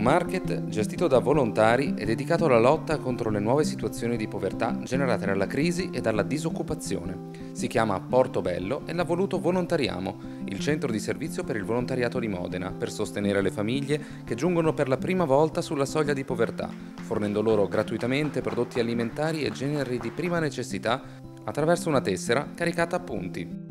un market gestito da volontari e dedicato alla lotta contro le nuove situazioni di povertà generate dalla crisi e dalla disoccupazione. Si chiama Portobello e l'ha voluto Volontariamo, il centro di servizio per il volontariato di Modena, per sostenere le famiglie che giungono per la prima volta sulla soglia di povertà, fornendo loro gratuitamente prodotti alimentari e generi di prima necessità attraverso una tessera caricata a punti.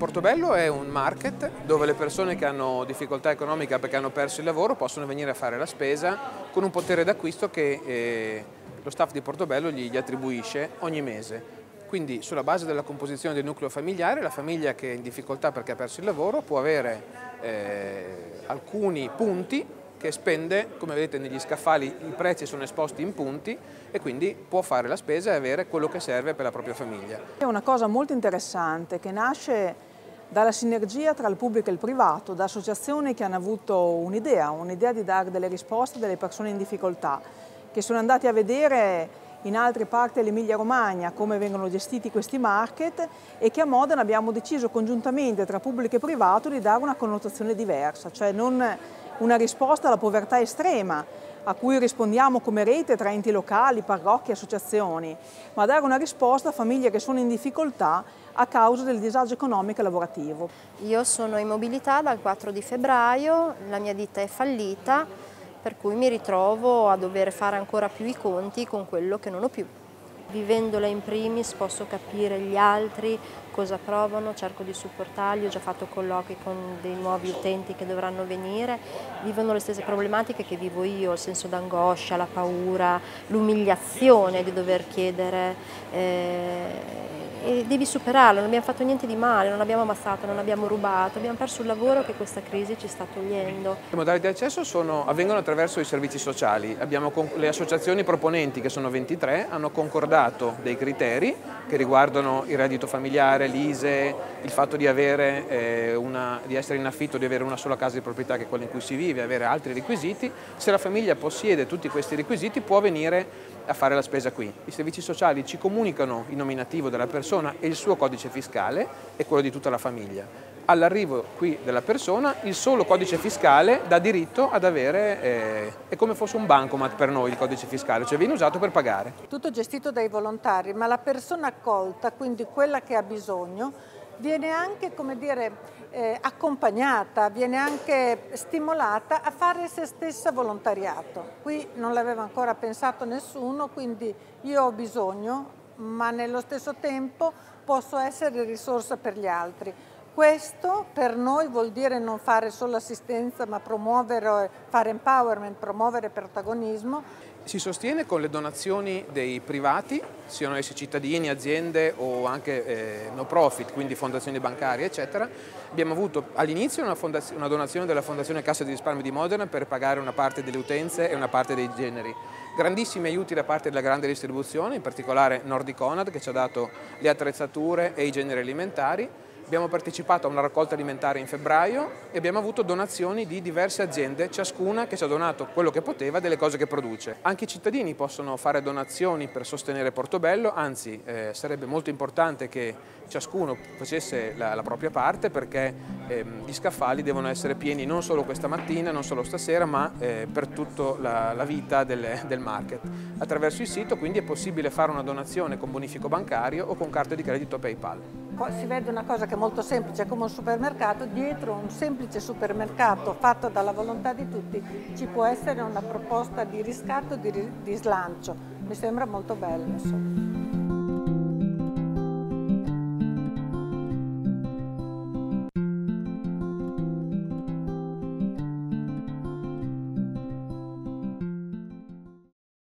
Portobello è un market dove le persone che hanno difficoltà economica perché hanno perso il lavoro possono venire a fare la spesa con un potere d'acquisto che lo staff di Portobello gli attribuisce ogni mese. Quindi sulla base della composizione del nucleo familiare, la famiglia che è in difficoltà perché ha perso il lavoro può avere alcuni punti che spende, come vedete negli scaffali i prezzi sono esposti in punti e quindi può fare la spesa e avere quello che serve per la propria famiglia. È una cosa molto interessante che nasce dalla sinergia tra il pubblico e il privato, da associazioni che hanno avuto un'idea di dare delle risposte a delle persone in difficoltà, che sono andate a vedere in altre parti dell'Emilia-Romagna come vengono gestiti questi market e che a Modena abbiamo deciso congiuntamente tra pubblico e privato di dare una connotazione diversa, cioè non una risposta alla povertà estrema a cui rispondiamo come rete tra enti locali, parrocchie, associazioni, ma dare una risposta a famiglie che sono in difficoltà a causa del disagio economico e lavorativo. Io sono in mobilità dal 4 di febbraio, la mia ditta è fallita, per cui mi ritrovo a dover fare ancora più i conti con quello che non ho più. Vivendola in primis posso capire gli altri, cosa provano, cerco di supportarli, ho già fatto colloqui con dei nuovi utenti che dovranno venire, vivono le stesse problematiche che vivo io, il senso d'angoscia, la paura, l'umiliazione di dover chiedere e devi superarlo, non abbiamo fatto niente di male, non abbiamo ammazzato, non abbiamo rubato, abbiamo perso il lavoro che questa crisi ci sta togliendo. Le modalità di accesso avvengono attraverso i servizi sociali, abbiamo le associazioni proponenti che sono 23, hanno concordato dei criteri che riguardano il reddito familiare, l'ISE, il fatto di avere di essere in affitto, di avere una sola casa di proprietà che è quella in cui si vive, avere altri requisiti, se la famiglia possiede tutti questi requisiti può venire a fare la spesa qui. I servizi sociali ci comunicano il nominativo della persona e il suo codice fiscale e quello di tutta la famiglia. All'arrivo qui della persona il solo codice fiscale dà diritto ad avere, è come fosse un bancomat per noi il codice fiscale, cioè viene usato per pagare. Tutto gestito dai volontari, ma la persona accolta, quindi quella che ha bisogno, viene anche, come dire, accompagnata, viene anche stimolata a fare se stessa volontariato. Qui non l'aveva ancora pensato nessuno, quindi io ho bisogno, ma nello stesso tempo posso essere risorsa per gli altri. Questo per noi vuol dire non fare solo assistenza, ma promuovere, fare empowerment, promuovere protagonismo. Si sostiene con le donazioni dei privati, siano essi cittadini, aziende o anche no profit, quindi fondazioni bancarie eccetera. Abbiamo avuto all'inizio una donazione della Fondazione Cassa di Risparmio di Modena per pagare una parte delle utenze e una parte dei generi. Grandissimi aiuti da parte della grande distribuzione, in particolare Nordiconad che ci ha dato le attrezzature e i generi alimentari. Abbiamo partecipato a una raccolta alimentare in febbraio e abbiamo avuto donazioni di diverse aziende, ciascuna che ci ha donato quello che poteva delle cose che produce. Anche i cittadini possono fare donazioni per sostenere Portobello, anzi sarebbe molto importante che ciascuno facesse la propria parte perché gli scaffali devono essere pieni non solo questa mattina, non solo stasera, ma per tutta la vita del market. Attraverso il sito quindi è possibile fare una donazione con bonifico bancario o con carta di credito PayPal. Si vede una cosa che è molto semplice, come un supermercato, dietro un semplice supermercato fatto dalla volontà di tutti ci può essere una proposta di riscatto, di slancio, mi sembra molto bello. Insomma.